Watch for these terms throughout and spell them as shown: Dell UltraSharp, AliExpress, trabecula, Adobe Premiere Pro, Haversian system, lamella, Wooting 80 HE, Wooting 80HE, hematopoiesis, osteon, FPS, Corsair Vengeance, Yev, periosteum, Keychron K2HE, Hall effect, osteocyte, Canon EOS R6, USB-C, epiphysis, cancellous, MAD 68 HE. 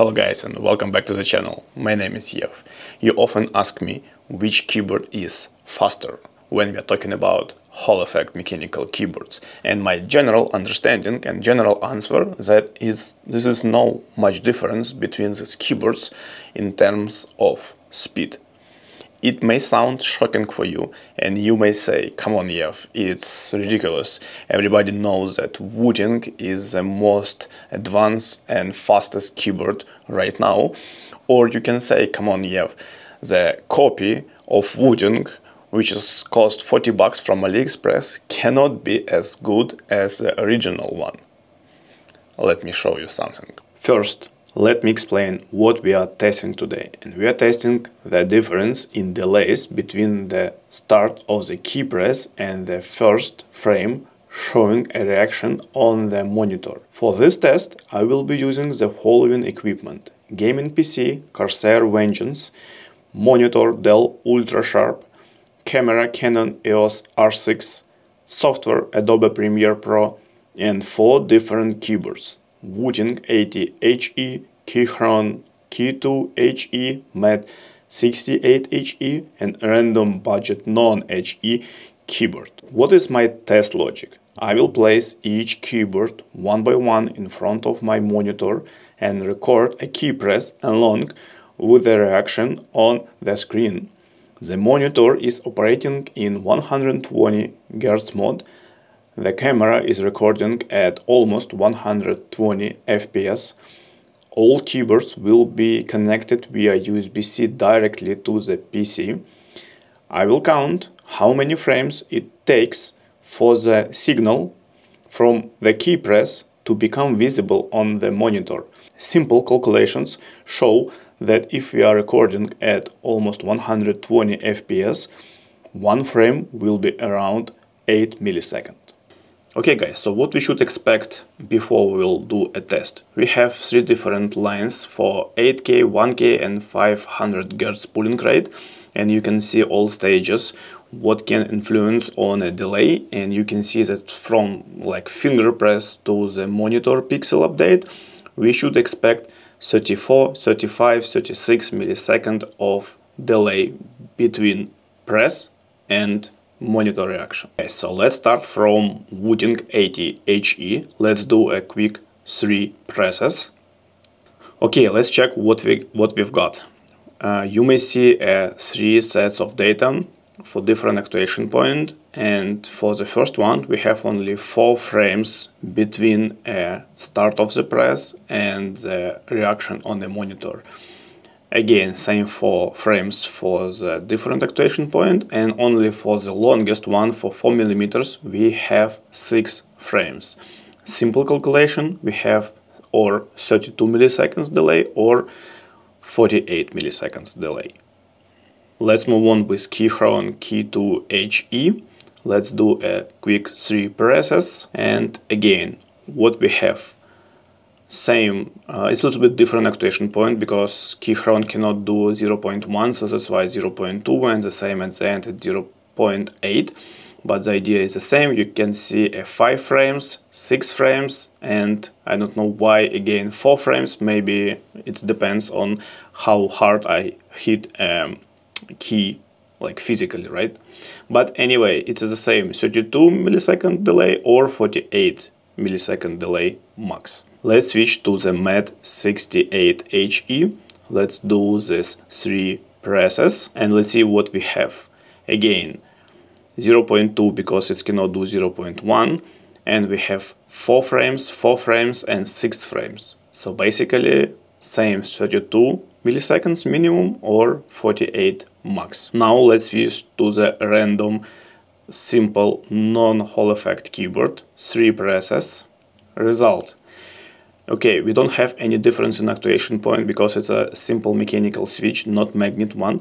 Hello guys and welcome back to the channel. My name is Yev. You often ask me which keyboard is faster when we are talking about Hall effect mechanical keyboards, and my general understanding and general answer that is this is no much difference between these keyboards in terms of speed. It may sound shocking for you and you may say, come on Yev, it's ridiculous. Everybody knows that Wooting is the most advanced and fastest keyboard right now. Or you can say, come on Yev, the copy of Wooting, which is cost $40 from AliExpress, cannot be as good as the original one. Let me show you something. First, let me explain what we are testing today. And we are testing the difference in delays between the start of the key press and the first frame showing a reaction on the monitor. For this test, I will be using the following equipment: gaming PC Corsair Vengeance, monitor Dell UltraSharp, camera Canon EOS R6, software Adobe Premiere Pro, and 4 different keyboards: Wooting 80 HE, Keychron K2HE, MAD 68 HE, and random budget non-HE keyboard. What is my test logic? I will place each keyboard one by one in front of my monitor and record a key press along with the reaction on the screen. The monitor is operating in 120 Hz mode. The camera is recording at almost 120 FPS. All keyboards will be connected via USB-C directly to the PC. I will count how many frames it takes for the signal from the key press to become visible on the monitor. Simple calculations show that if we are recording at almost 120 FPS, one frame will be around 8 milliseconds. Okay guys, so what we should expect before we'll do a test. We have 3 different lines for 8K, 1K and 500 Hz pulling rate, and you can see all stages what can influence on a delay, and you can see that from like finger press to the monitor pixel update we should expect 34, 35, 36 milliseconds of delay between press and monitor reaction. Okay, so let's start from Wooting 80 HE. Let's do a quick 3 presses. Okay, let's check what we've got. You may see 3 sets of data for different actuation point, and for the first one we have only 4 frames between start of the press and the reaction on the monitor. Again, same 4 frames for the different actuation point, and only for the longest one, for 4mm, we have 6 frames. Simple calculation, we have or 32 milliseconds delay or 48 milliseconds delay. Let's move on with Keychron K2HE. Let's do a quick 3 presses, and again, what we have. Same, it's a little bit different actuation point because Keychron cannot do 0.1, so that's why 0.2 and the same at the end at 0.8, but the idea is the same. You can see 5 frames, 6 frames, and I don't know why again 4 frames. Maybe it depends on how hard I hit a key, like physically, right? But anyway, it's the same 32 millisecond delay or 48 millisecond delay max. Let's switch to the MAD 68 HE. Let's do this 3 presses and let's see what we have. Again, 0.2 because it cannot do 0.1, and we have 4 frames, 4 frames and 6 frames. So basically same 32 milliseconds minimum or 48 max. Now let's switch to the random simple non-Hall effect keyboard. 3 presses. Result. Okay, we don't have any difference in actuation point because it's a simple mechanical switch, not magnet one.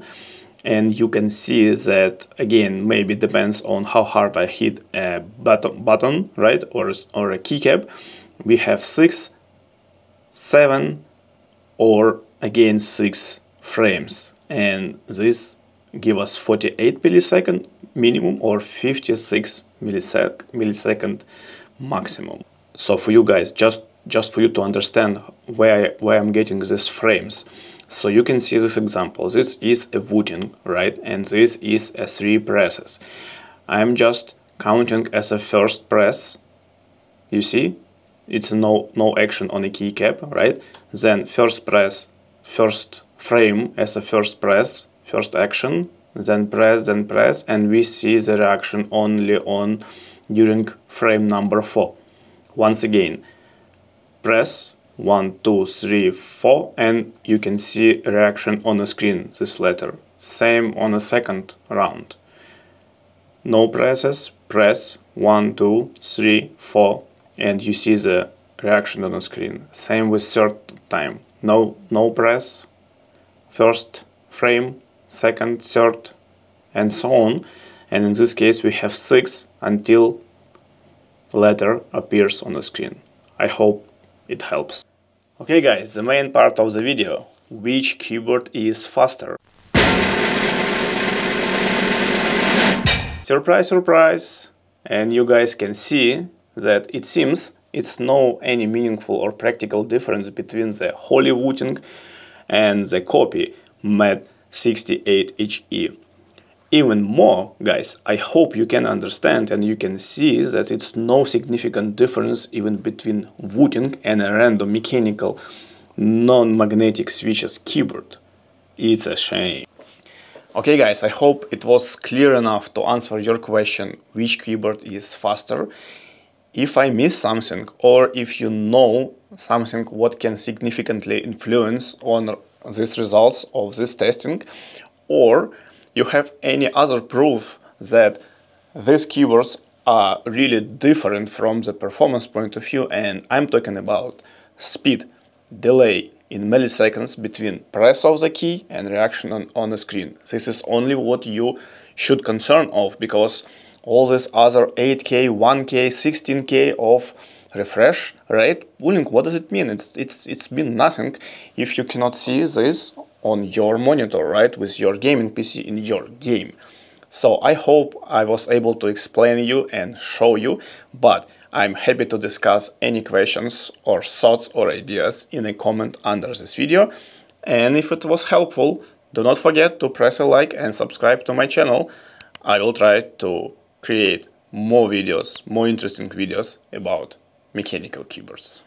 And you can see that, again, maybe depends on how hard I hit a button, right, or a keycap. We have 6, 7, or again 6 frames. And this give us 48 millisecond minimum or 56 millisecond maximum. So for you guys, just just for you to understand where I'm getting these frames. So you can see this example. This is a Wooting, right? And this is a 3 presses. I'm just counting as a first press. You see, it's no action on a keycap, right? Then first press, first frame as a first press, first action, then press, and we see the reaction only on during frame number 4. Once again, press 1, 2, 3, 4, and you can see a reaction on the screen, this letter. Same on the second round. No presses, press 1, 2, 3, 4, and you see the reaction on the screen. Same with third time. No press, first frame, second, third, and so on. And in this case we have 6 until letter appears on the screen. I hope it helps. Okay guys, the main part of the video. Which keyboard is faster? Surprise, surprise! And you guys can see that it seems it's no any meaningful or practical difference between the Holy Wooting and the copy MAD 68 HE. Even more, guys, I hope you can understand and you can see that it's no significant difference even between Wooting and a random mechanical non-magnetic switches keyboard. It's a shame. Okay guys, I hope it was clear enough to answer your question, which keyboard is faster. If I miss something, or if you know something what can significantly influence on these results of this testing, or you have any other proof that these keyboards are really different from the performance point of view, and I'm talking about speed, delay in milliseconds between press of the key and reaction on the screen. This is only what you should concern of, because all these other 8K, 1K, 16K of refresh rate, Wooting, what does it mean? It's mean nothing if you cannot see this on your monitor, right, with your gaming PC in your game. So I hope I was able to explain you and show you, but I'm happy to discuss any questions or thoughts or ideas in a comment under this video. And if it was helpful, do not forget to press a like and subscribe to my channel. I will try to create more videos, more interesting videos about mechanical keyboards.